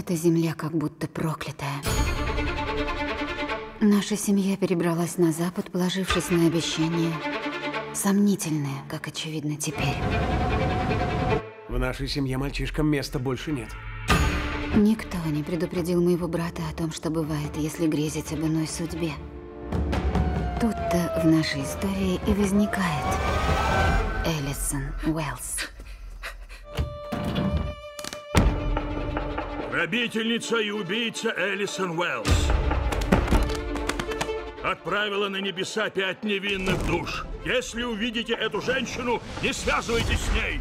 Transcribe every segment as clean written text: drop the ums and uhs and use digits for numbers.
Эта земля как будто проклятая. Наша семья перебралась на Запад, положившись на обещания, сомнительные, как очевидно теперь. В нашей семье мальчишкам места больше нет. Никто не предупредил моего брата о том, что бывает, если грезить об иной судьбе. Тут-то в нашей истории и возникает Эллисон Уэллс. Грабительница и убийца Эллисон Уэллс отправила на небеса 5 невинных душ. Если увидите эту женщину, не связывайтесь с ней.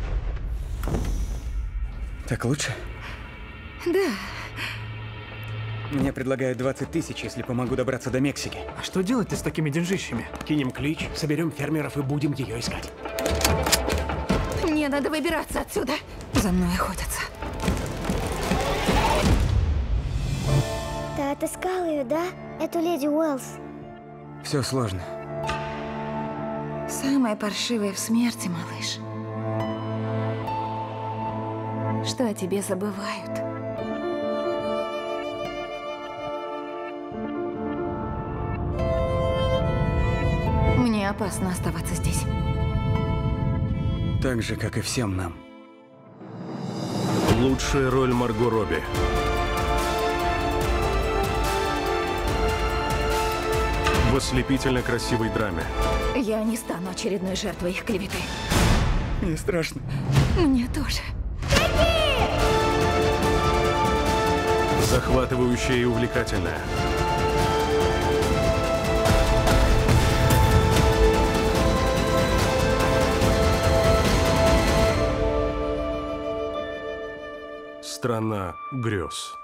Так лучше? Да. Мне предлагают 20 000, если помогу добраться до Мексики. А что делать-то с такими деньжищами? Кинем клич, соберем фермеров и будем ее искать. Мне надо выбираться отсюда. За мной охотятся. Ты отыскал ее, да? Эту леди Уэллс. Все сложно. Самое паршивое в смерти, малыш. Что о тебе забывают. Мне опасно оставаться здесь. Так же, как и всем нам. Лучшая роль Марго Робби. В ослепительно красивой драме. Я не стану очередной жертвой их клеветы. Мне страшно. Мне тоже. Захватывающая и увлекательная. Страна грёз.